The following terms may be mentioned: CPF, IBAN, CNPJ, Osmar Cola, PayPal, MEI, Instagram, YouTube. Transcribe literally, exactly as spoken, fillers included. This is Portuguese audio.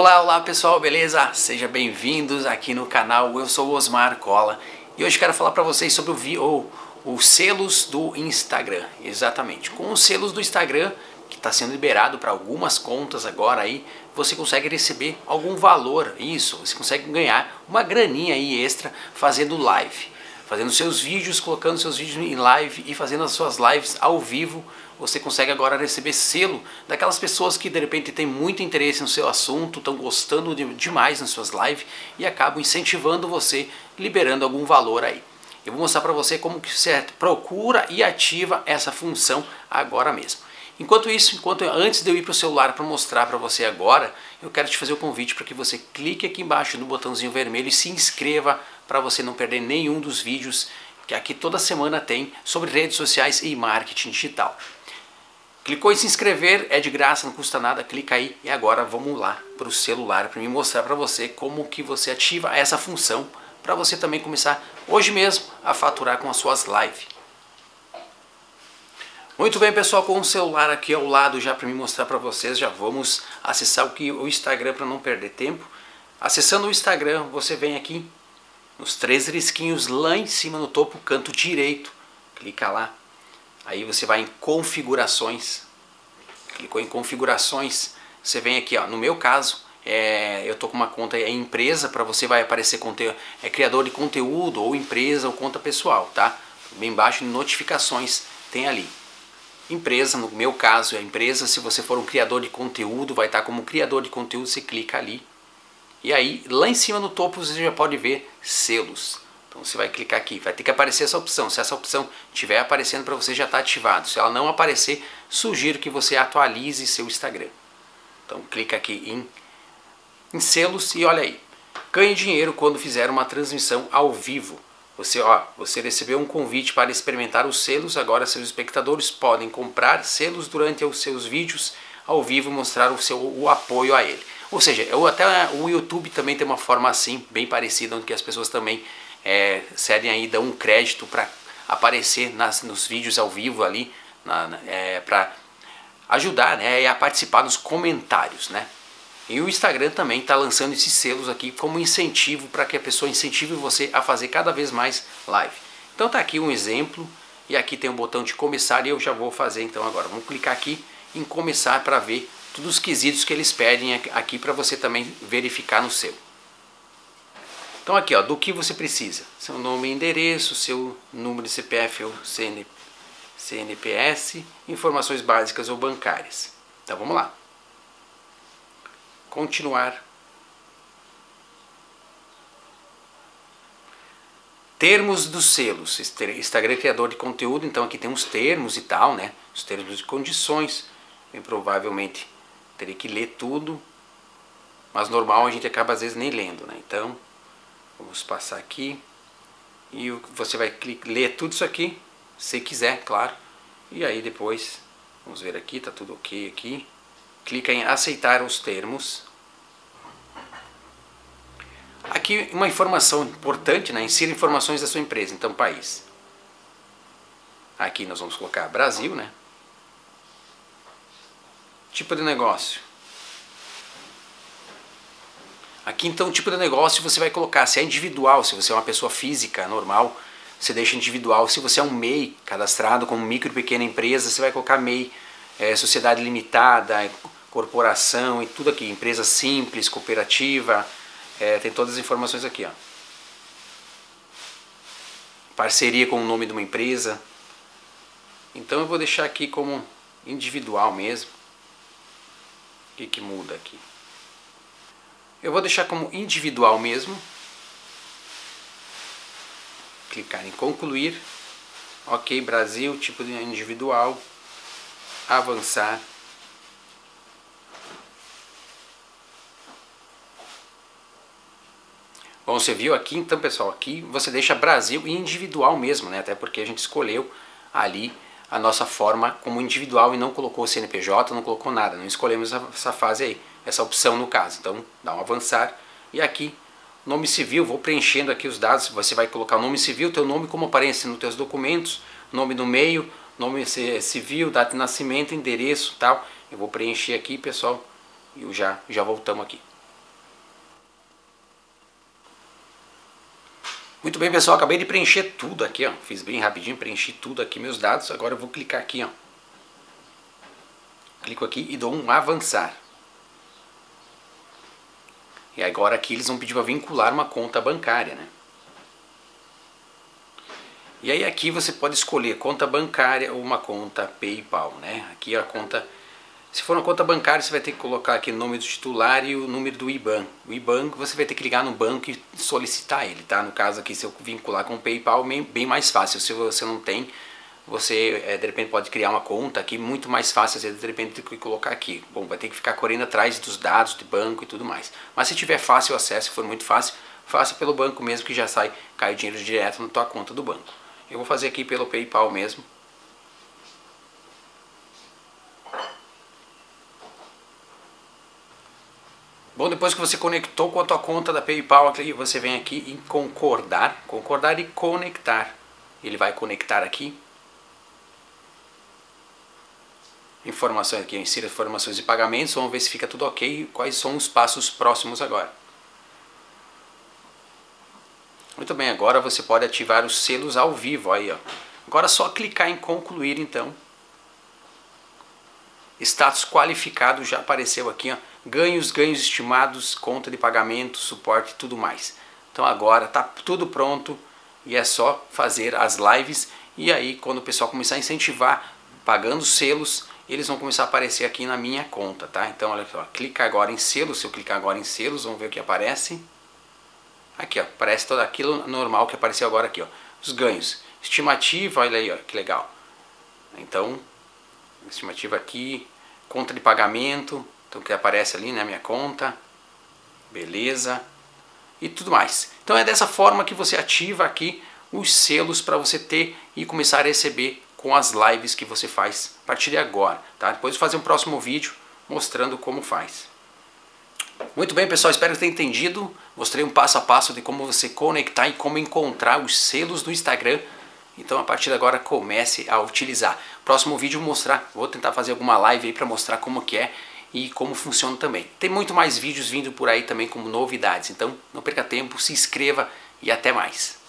Olá, olá pessoal, beleza? Sejam bem-vindos aqui no canal, eu sou o Osmar Cola e hoje quero falar para vocês sobre o V O, os selos do Instagram, exatamente. Com os selos do Instagram, que está sendo liberado para algumas contas agora aí, você consegue receber algum valor, isso, você consegue ganhar uma graninha aí extra fazendo live, fazendo seus vídeos, colocando seus vídeos em live e fazendo as suas lives ao vivo. Você consegue agora receber selo daquelas pessoas que de repente têm muito interesse no seu assunto, estão gostando de, demais nas suas lives e acabam incentivando você, liberando algum valor aí. Eu vou mostrar para você como que você procura e ativa essa função agora mesmo. Enquanto isso, enquanto antes de eu ir para o celular para mostrar para você agora, eu quero te fazer o convite para que você clique aqui embaixo no botãozinho vermelho e se inscreva para você não perder nenhum dos vídeos que aqui toda semana tem sobre redes sociais e marketing digital. Clicou em se inscrever, é de graça, não custa nada, clica aí e agora vamos lá para o celular para me mostrar para você como que você ativa essa função para você também começar hoje mesmo a faturar com as suas lives. Muito bem pessoal, com o celular aqui ao lado já para me mostrar para vocês, já vamos acessar o, que, o Instagram para não perder tempo. Acessando o Instagram, você vem aqui nos três risquinhos lá em cima no topo, canto direito, clica lá. Aí você vai em configurações, clicou em configurações, você vem aqui, ó, no meu caso, é, eu tô com uma conta em empresa, para você vai aparecer conteúdo, é criador de conteúdo, ou empresa, ou conta pessoal, tá? Bem embaixo, notificações, tem ali. Empresa, no meu caso é empresa, se você for um criador de conteúdo, vai estar como criador de conteúdo, você clica ali. E aí, lá em cima no topo, você já pode ver selos. Então você vai clicar aqui, vai ter que aparecer essa opção. Se essa opção estiver aparecendo para você, já está ativado. Se ela não aparecer, sugiro que você atualize seu Instagram. Então clica aqui em, em selos e olha aí. Ganhe dinheiro quando fizer uma transmissão ao vivo. Você, ó, você recebeu um convite para experimentar os selos. Agora seus espectadores podem comprar selos durante os seus vídeos ao vivo, mostrar o seu o apoio a ele. Ou seja, eu, até o YouTube também tem uma forma assim, bem parecida, onde as pessoas também... É, cedem aí, dão um crédito para aparecer nas, nos vídeos ao vivo ali, na, na, é, para ajudar, né, a participar nos comentários, né? E o Instagram também está lançando esses selos aqui como incentivo para que a pessoa incentive você a fazer cada vez mais live. Então tá aqui um exemplo e aqui tem um botão de começar e eu já vou fazer então agora. Vamos clicar aqui em começar para ver todos os quesitos que eles pedem aqui para você também verificar no seu. Então aqui, ó, do que você precisa, seu nome e endereço, seu número de C P F ou C N P J, informações básicas ou bancárias. Então vamos lá. Continuar. Termos dos selos, Instagram criador de conteúdo, então aqui tem uns termos e tal, né? Os termos de condições, bem provavelmente terei que ler tudo, mas normal a gente acaba às vezes nem lendo, né? Então... vamos passar aqui e você vai clicar, ler tudo isso aqui, se quiser, claro. E aí depois, vamos ver aqui, tá tudo ok aqui. Clica em aceitar os termos. Aqui uma informação importante, né? Insira informações da sua empresa, então país. Aqui nós vamos colocar Brasil, né? Tipo de negócio. Aqui então o tipo de negócio você vai colocar, se é individual, se você é uma pessoa física, normal, você deixa individual. Se você é um M E I, cadastrado como micro e pequena empresa, você vai colocar M E I, é, sociedade limitada, corporação e tudo aqui, empresa simples, cooperativa, é, tem todas as informações aqui, ó. Parceria com o nome de uma empresa. Então eu vou deixar aqui como individual mesmo. O que que muda aqui? Eu vou deixar como individual mesmo. Clicar em concluir. Ok, Brasil, tipo de individual. Avançar. Bom, você viu aqui, então pessoal, aqui você deixa Brasil e individual mesmo, né? Até porque a gente escolheu ali a nossa forma como individual e não colocou o C N P J, não colocou nada, não escolhemos essa fase aí, essa opção no caso. Então dá um avançar e aqui nome civil, vou preenchendo aqui os dados, você vai colocar o nome civil, teu nome como aparece nos teus documentos, nome no meio, nome civil, data de nascimento, endereço e tal. Eu vou preencher aqui pessoal e já, já voltamos aqui. Muito bem, pessoal, acabei de preencher tudo aqui, ó. Fiz bem rapidinho, preenchi tudo aqui, meus dados. Agora eu vou clicar aqui, ó. Clico aqui e dou um avançar. E agora aqui eles vão pedir para vincular uma conta bancária, né? E aí aqui você pode escolher conta bancária ou uma conta PayPal, né? Aqui a conta... Se for uma conta bancária, você vai ter que colocar aqui o nome do titular e o número do I B A N. O I B A N você vai ter que ligar no banco e solicitar ele, tá? No caso aqui, se eu vincular com o PayPal, bem mais fácil. Se você não tem, você de repente pode criar uma conta aqui, muito mais fácil, você de repente tem que colocar aqui. Bom, vai ter que ficar correndo atrás dos dados do banco e tudo mais. Mas se tiver fácil acesso, se for muito fácil, faça pelo banco mesmo, que já sai, cai o dinheiro direto na tua conta do banco. Eu vou fazer aqui pelo PayPal mesmo. Bom, depois que você conectou com a tua conta da PayPal, aqui você vem aqui em concordar, concordar e conectar. Ele vai conectar aqui. Informações aqui, insira informações de pagamentos, vamos ver se fica tudo ok e quais são os passos próximos agora. Muito bem, agora você pode ativar os selos ao vivo aí, ó. Agora é só clicar em concluir, então. Status qualificado já apareceu aqui, ó. Ganhos, ganhos estimados, conta de pagamento, suporte e tudo mais. Então agora tá tudo pronto e é só fazer as lives. E aí quando o pessoal começar a incentivar, pagando selos, eles vão começar a aparecer aqui na minha conta, tá? Então olha só, clica agora em selos, se eu clicar agora em selos, vamos ver o que aparece. Aqui ó, aparece tudo aquilo normal que apareceu agora aqui ó. Os ganhos, estimativa, olha aí ó, que legal. Então, estimativa aqui, conta de pagamento, então que aparece ali na minha conta, beleza, e tudo mais. Então é dessa forma que você ativa aqui os selos para você ter e começar a receber com as lives que você faz a partir de agora, tá? Depois eu vou fazer um próximo vídeo mostrando como faz. Muito bem, pessoal, espero que tenha entendido. Mostrei um passo a passo de como você conectar e como encontrar os selos do Instagram. Então a partir de agora comece a utilizar. Próximo vídeo eu vou mostrar, vou tentar fazer alguma live aí para mostrar como que é e como funciona também. Tem muito mais vídeos vindo por aí também como novidades, então não perca tempo, se inscreva e até mais.